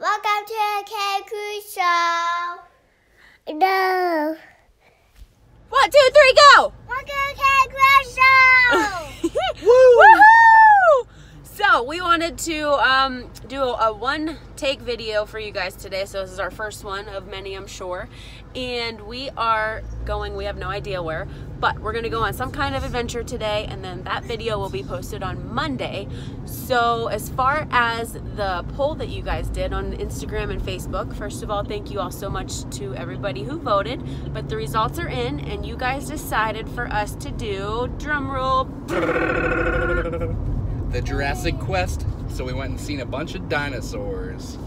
Welcome to the Cade and Cruz Show. No. 1, 2, 3, go! Welcome to the Cade and Cruz Show! Woo! Woohoo! So, we wanted to do a one-take video for you guys today. So, this is our first one of many, I'm sure. And we are going, we have no idea where, but we're going to go on some kind of adventure today, and then that video will be posted on Monday. So as far as the poll that you guys did on Instagram and Facebook, first of all, thank you all so much to everybody who voted, but the results are in, and you guys decided for us to do, drum roll, the Jurassic Quest. So we went and seen a bunch of dinosaurs.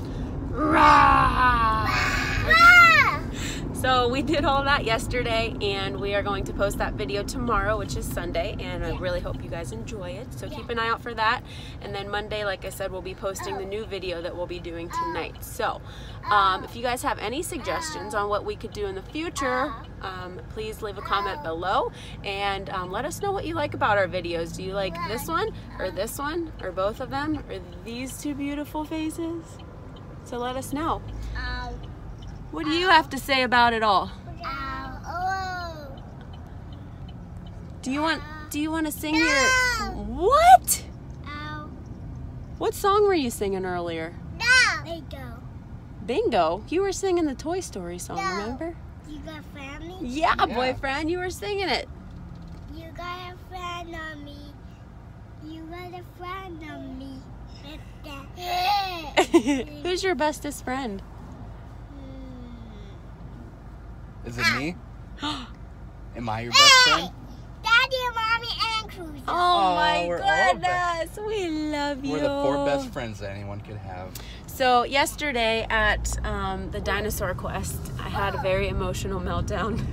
So we did all that yesterday, and we are going to post that video tomorrow, which is Sunday, and I really hope you guys enjoy it. So keep an eye out for that. And then Monday, like I said, we'll be posting the new video that we'll be doing tonight. So if you guys have any suggestions on what we could do in the future, please leave a comment below and let us know what you like about our videos. Do you like this one or both of them or these two beautiful faces? So let us know. What do you have to say about it all? Do you want to sing your what? What song were you singing earlier? Bingo. Bingo? You were singing the Toy Story song, remember? You got a friend on me? Yeah, boyfriend, you were singing it. You got a friend on me. You got a friend on me. Who's your bestest friend? Is it me? Am I your best friend? Daddy, Mommy, and Cruz. Oh my goodness. We love you. We're the four best friends that anyone could have. So yesterday at the Dinosaur Quest, I had a very emotional meltdown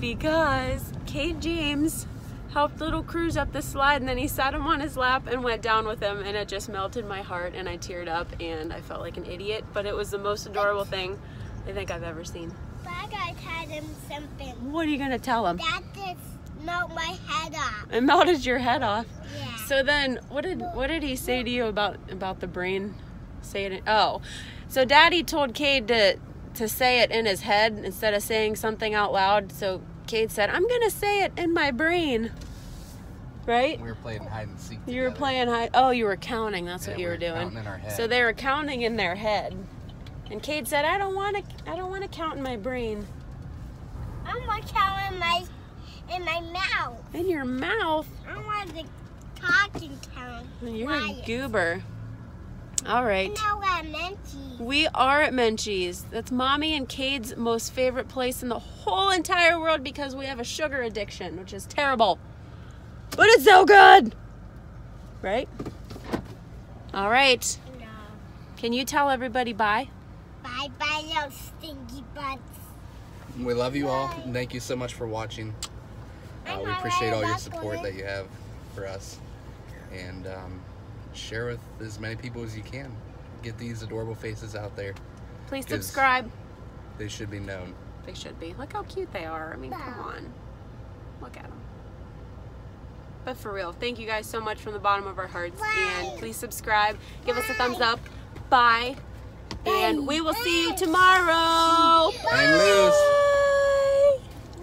because Kate James helped little Cruz up the slide, and then he sat him on his lap and went down with him, and it just melted my heart, and I teared up, and I felt like an idiot, but it was the most adorable thing I think I've ever seen. I gotta tell him something. What are you gonna tell him? That just melted my head off. It melted your head off? Yeah. So then, what did he say to you about the brain? Say it. Oh, so Daddy told Cade to say it in his head instead of saying something out loud. So Cade said, "I'm gonna say it in my brain." Right? We were playing hide and seek. You were playing hide. Oh, you were counting. That's what you were doing. Counting in our head. So they were counting in their head. And Cade said, I don't want to count in my brain. I want to count in my mouth. In your mouth? I want to talk and count. You're a goober. All right. Now we're at Menchie's. We are at Menchie's. That's Mommy and Cade's most favorite place in the whole entire world because we have a sugar addiction, which is terrible. But it's so good! Right? All right. No. Can you tell everybody bye? Bye-bye, little stinky butts. We love you all, and thank you so much for watching. We appreciate all your support that you have for us. And share with as many people as you can. Get these adorable faces out there. Please subscribe. They should be known. They should be. Look how cute they are. I mean, come on. Look at them. But for real, thank you guys so much from the bottom of our hearts. And please subscribe. Give us a thumbs up. Bye. And we will see you tomorrow. Bye.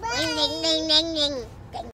Bye. Bye. Bye. Bye.